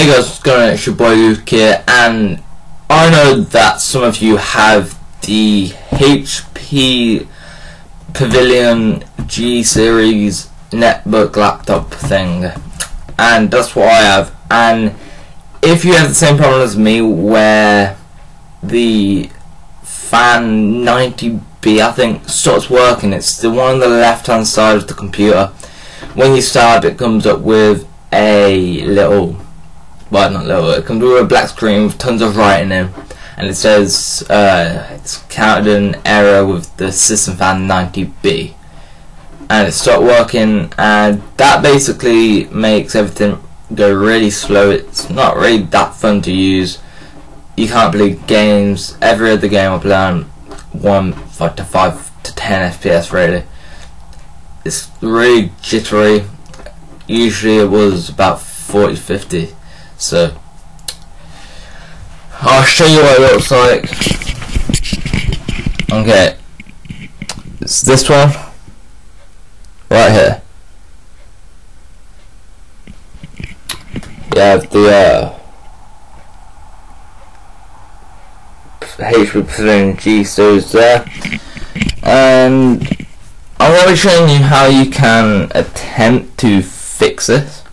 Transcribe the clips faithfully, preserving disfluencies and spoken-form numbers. Hey guys, what's going on? It's your boy Luke here, and I know that some of you have the H P Pavilion G Series Netbook laptop thing, and that's what I have. And if you have the same problem as me, where the fan ninety B, I think, starts working, it's the one on the left hand side of the computer. When you start, it comes up with a little Well, not little, it comes with a black screen with tons of writing in, and it says uh, it's counted an error with the system fan ninety B, and it stopped working, and that basically makes everything go really slow. It's not really that fun to use. You can't play games. Every other game I play on one to five to ten F P S really. It's really jittery. Usually it was about forty, fifty. So, I'll show you what it looks like. Okay, it's this one right here. You have the uh, H P Pavilion G Series there, and I'm going to be showing you how you can attempt to fix it.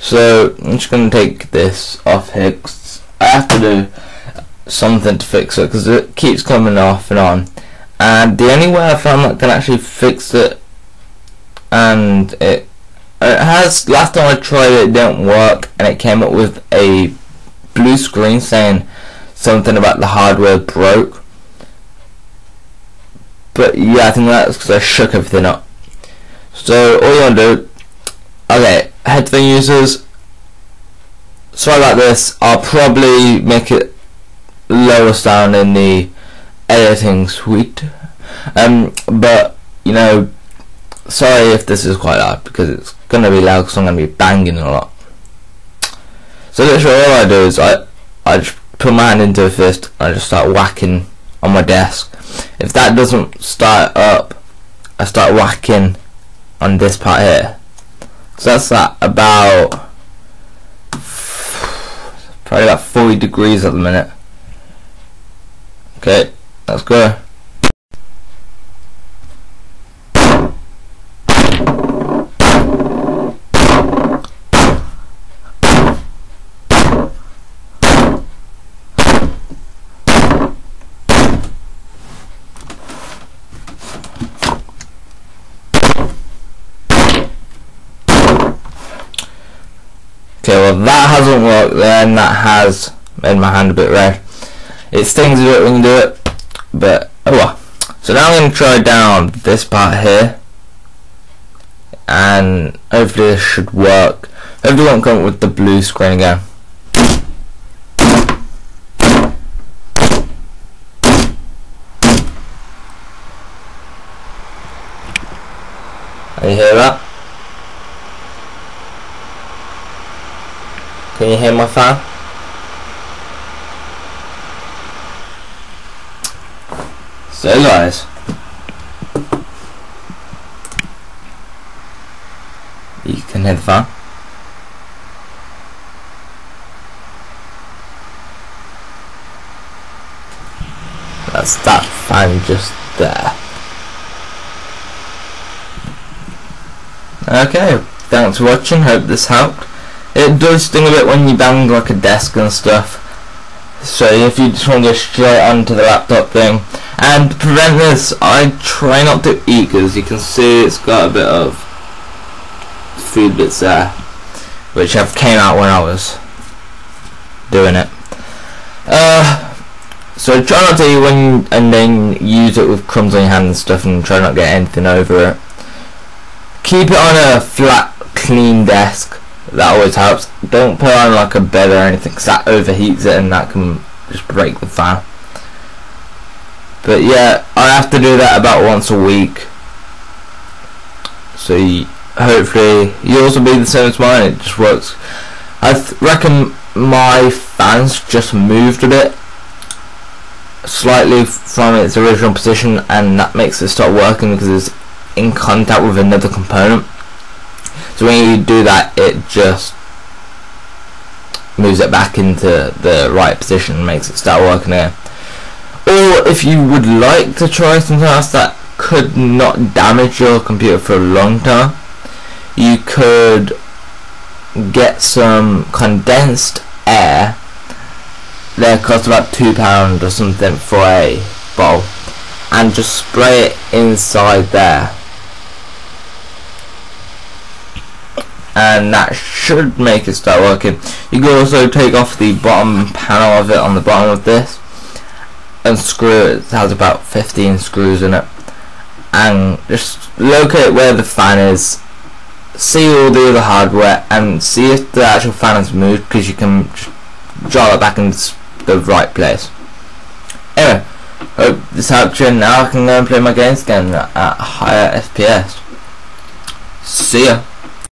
So I'm just going to take this off here, 'cause I have to do something to fix it, because it keeps coming off and on. And the only way I found that can actually fix it, and it it has, last time I tried it, it didn't work, and it came up with a blue screen saying something about the hardware broke. But yeah, I think that's because I shook everything up. So all you want to do, okay, headphone users, sorry about this, I'll probably make it lower sound in the editing suite, um, but you know, sorry if this is quite loud, because it's going to be loud, because I'm going to be banging a lot. So literally all I do is I, I just put my hand into a fist and I just start whacking on my desk. If that doesn't start up, I start whacking on this part here. So that's at about probably about forty degrees at the minute. Okay, let's go. Okay, well that hasn't worked then, that has made my hand a bit red. It stings a bit when you do it, but oh well. So now I'm going to try down this part here, and hopefully this should work. Hopefully it won't come up with the blue screen again. Can you hear that? Can you hear my fan? So guys, you can hear the fan. That's that fan just there. Okay, thanks for watching, hope this helped. It does sting a bit when you bang like a desk and stuff, so if you just want to go straight onto the laptop thing. And to prevent this, I try not to eat, because you can see it's got a bit of food bits there, which have came out when I was doing it. Uh, so try not to eat when, and then use it with crumbs on your hand and stuff, and try not to get anything over it. Keep it on a flat, clean desk. That always helps. Don't put on like a bed or anything, because that overheats it and that can just break the fan. But yeah, I have to do that about once a week. So you, hopefully yours will be the same as mine. It just works. I th reckon my fans just moved a bit slightly from its original position, and that makes it start working because it's in contact with another component. So when you do that, it just moves it back into the right position and makes it start working here. Or if you would like to try something else that could not damage your computer for a long time, you could get some condensed air. They cost about two pounds or something for a bowl, and just spray it inside there, and that should make it start working. You can also take off the bottom panel of it on the bottom of this and screw it. It has about fifteen screws in it, and just locate where the fan is, see all the other hardware, and see if the actual fan has moved, because you can draw it back into the right place. Anyway, hope this helped you. Now I can go and play my games again at higher F P S. See ya.